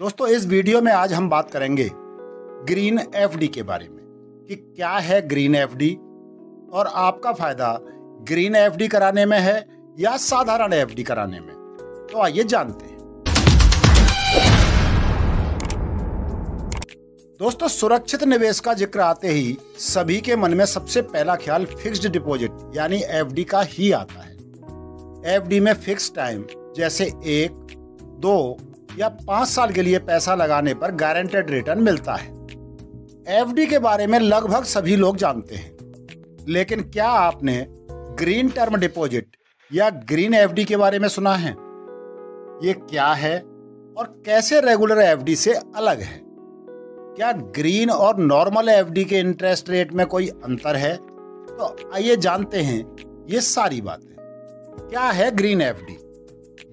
दोस्तों इस वीडियो में आज हम बात करेंगे ग्रीन एफडी के बारे में कि क्या है ग्रीन एफडी और आपका फायदा ग्रीन एफडी कराने में है या साधारण एफडी कराने में। तो आइए जानते हैं। दोस्तों सुरक्षित निवेश का जिक्र आते ही सभी के मन में सबसे पहला ख्याल फिक्स्ड डिपॉजिट यानी एफडी का ही आता है। एफडी में फिक्स टाइम जैसे 1, 2 या 5 साल के लिए पैसा लगाने पर गारंटेड रिटर्न मिलता है। एफडी के बारे में लगभग सभी लोग जानते हैं, लेकिन क्या आपने ग्रीन टर्म डिपॉजिट या ग्रीन एफडी के बारे में सुना है? ये क्या है और कैसे रेगुलर एफडी से अलग है? क्या ग्रीन और नॉर्मल एफडी के इंटरेस्ट रेट में कोई अंतर है? तो आइए जानते हैं ये सारी बातें। क्या है ग्रीन एफडी?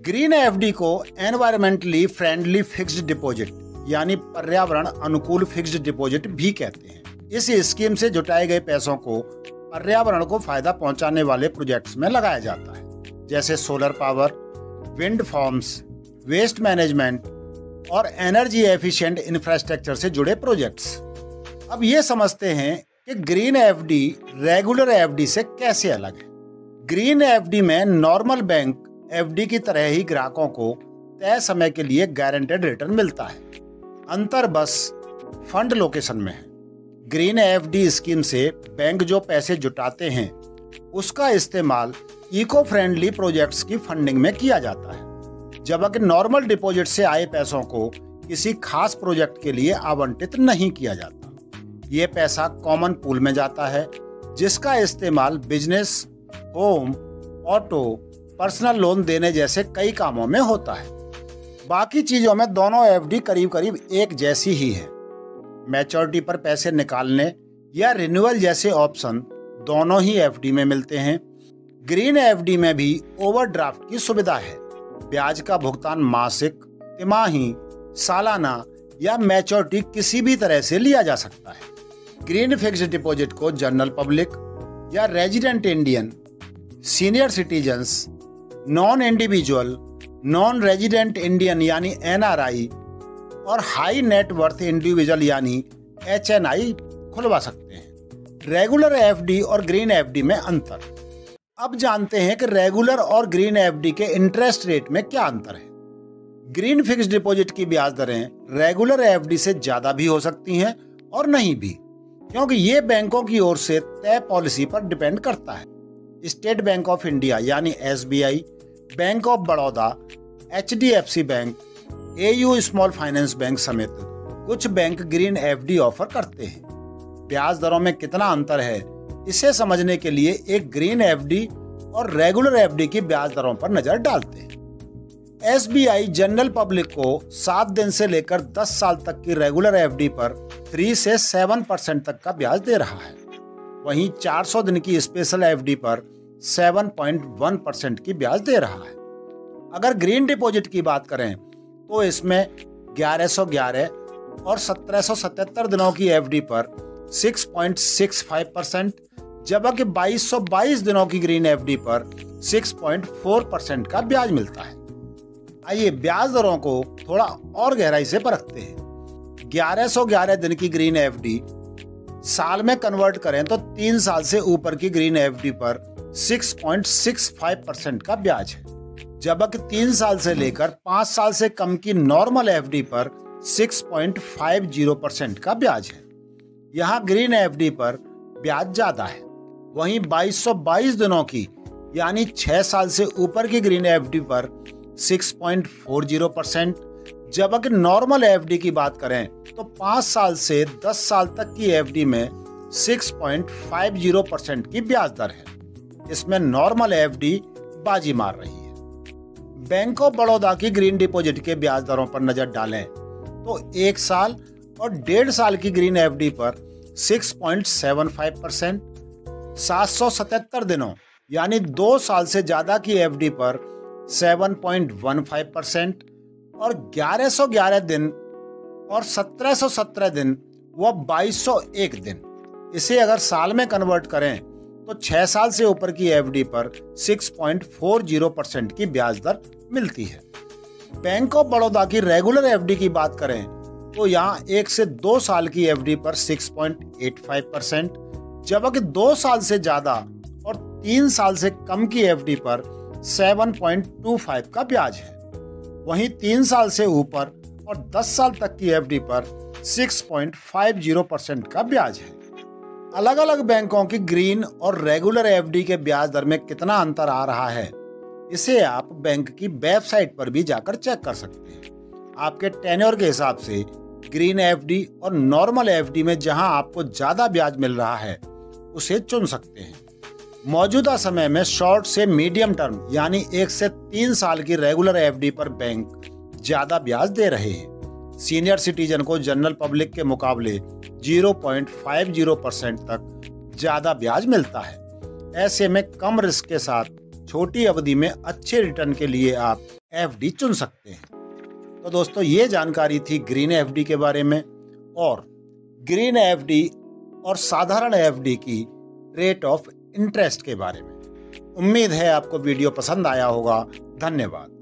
ग्रीन एफडी को एनवायरमेंटली फ्रेंडली फिक्स्ड डिपॉजिट यानी पर्यावरण अनुकूल फिक्स्ड डिपॉजिट भी कहते हैं। इस स्कीम से जुटाए गए पैसों को पर्यावरण को फायदा पहुंचाने वाले प्रोजेक्ट्स में लगाया जाता है, जैसे solar power, wind farms, waste management और एनर्जी एफिशिएंट इंफ्रास्ट्रक्चर से जुड़े प्रोजेक्ट्स। अब ये समझते हैं कि ग्रीन एफडी रेगुलर एफडी से कैसे अलग है। ग्रीन एफडी में नॉर्मल बैंक एफडी की तरह ही ग्राहकों को तय समय के लिए गारंटेड रिटर्न मिलता है। अंतर बस फंड लोकेशन में है। ग्रीन एफडी स्कीम से बैंक जो पैसे जुटाते हैं उसका इस्तेमाल इको फ्रेंडली प्रोजेक्ट्स की फंडिंग में किया जाता है, जबकि नॉर्मल डिपॉजिट से आए पैसों को किसी खास प्रोजेक्ट के लिए आवंटित नहीं किया जाता। ये पैसा कॉमन पूल में जाता है, जिसका इस्तेमाल business, home, auto, personal loan देने जैसे कई कामों में होता है। बाकी चीज़ों में दोनों एफडी करीब करीब एक जैसी ही है। मैच्योरिटी पर पैसे निकालने या रिन्यूअल जैसे ऑप्शन दोनों ही एफडी में मिलते हैं। ग्रीन एफडी में भी ओवरड्राफ्ट की सुविधा है। ब्याज का भुगतान मासिक, तिमाही, सालाना या मैच्योरिटी किसी भी तरह से लिया जा सकता है। ग्रीन फिक्स्ड डिपॉजिट को जनरल पब्लिक या resident Indian, senior citizens, non individual, non resident Indian यानी एनआरआई और हाई नेटवर्थ इंडिविजुअल यानी एचएनआई खुलवा सकते हैं। रेगुलर एफडी और ग्रीन एफडी में अंतर। अब जानते हैं कि रेगुलर और ग्रीन एफडी के इंटरेस्ट रेट में क्या अंतर है। ग्रीन फिक्स्ड डिपॉजिट की ब्याज दरें रेगुलर एफडी से ज़्यादा भी हो सकती हैं और नहीं भी, क्योंकि ये बैंकों की ओर से तय पॉलिसी पर डिपेंड करता है। स्टेट बैंक ऑफ इंडिया यानी SBI, bank of Baroda, HDFC bank, AU small finance bank समेत कुछ बैंक ग्रीन एफडी ऑफर करते हैं। ब्याज दरों में कितना अंतर है, इसे समझने के लिए एक ग्रीन एफडी और रेगुलर एफडी की ब्याज दरों पर नजर डालते हैं। एसबीआई जनरल पब्लिक को 7 दिन से लेकर 10 साल तक की रेगुलर एफडी पर 3 से 7% तक का ब्याज दे रहा है। वहीं 400 दिन की स्पेशल एफडी पर 7.1% की ब्याज दे रहा है। अगर ग्रीन डिपॉजिट की बात करें तो इसमें 1111 और 1777 दिनों की एफडी पर 6.65%, जबकि 2222 दिनों की ग्रीन एफडी पर 6.4% का ब्याज मिलता है। आइए ब्याज दरों को थोड़ा और गहराई से परखते हैं। 1111 दिन की ग्रीन एफडी साल में कन्वर्ट करें तो 3 साल से ऊपर की ग्रीन एफडी पर 6.65% का ब्याज है, जबकि 3 साल से लेकर 5 साल से कम की नॉर्मल एफडी पर 6.50% का ब्याज है। यहाँ ग्रीन एफडी पर ब्याज ज़्यादा है। वहीं 2222 दिनों की यानी 6 साल से ऊपर की ग्रीन एफडी पर 6.40%, जबकि नॉर्मल एफडी की बात करें तो 5 साल से 10 साल तक की एफडी में 6.50% की ब्याज दर है। इसमें नॉर्मल एफडी बाजी मार रही है। बैंक ऑफ बड़ौदा की ग्रीन डिपॉजिट के ब्याज दरों पर नजर डालें तो 1 साल और 1.5 साल की ग्रीन एफडी पर 6.75%, 777 दिनों यानी 2 साल से ज़्यादा की एफडी पर 7.15% और 1111 दिन और 1717 दिन व 2201 दिन, इसे अगर साल में कन्वर्ट करें तो 6 साल से ऊपर की एफडी पर 6.40% की ब्याज दर मिलती है। बैंक ऑफ बड़ौदा की रेगुलर एफडी की बात करें तो यहाँ 1 से 2 साल की एफडी पर 6.85%, जबकि 2 साल से ज़्यादा और 3 साल से कम की एफडी पर 7.25 का ब्याज है। वहीं 3 साल से ऊपर और 10 साल तक की एफडी पर 6.50% का ब्याज है। अलग अलग बैंकों की ग्रीन और रेगुलर एफडी के ब्याज दर में कितना अंतर आ रहा है, इसे आप बैंक की वेबसाइट पर भी जाकर चेक कर सकते हैं। आपके टेन्योर के हिसाब से ग्रीन एफडी और नॉर्मल एफडी में जहां आपको ज़्यादा ब्याज मिल रहा है उसे चुन सकते हैं। मौजूदा समय में शॉर्ट से मीडियम टर्म यानी 1 से 3 साल की रेगुलर एफडी पर बैंक ज़्यादा ब्याज दे रहे हैं। सीनियर सिटीजन को जनरल पब्लिक के मुकाबले 0.50% तक ज़्यादा ब्याज मिलता है। ऐसे में कम रिस्क के साथ छोटी अवधि में अच्छे रिटर्न के लिए आप एफडी चुन सकते हैं। तो दोस्तों, ये जानकारी थी ग्रीन एफडी के बारे में, और ग्रीन एफडी और साधारण एफडी की रेट ऑफ इंटरेस्ट के बारे में। उम्मीद है आपको वीडियो पसंद आया होगा। धन्यवाद।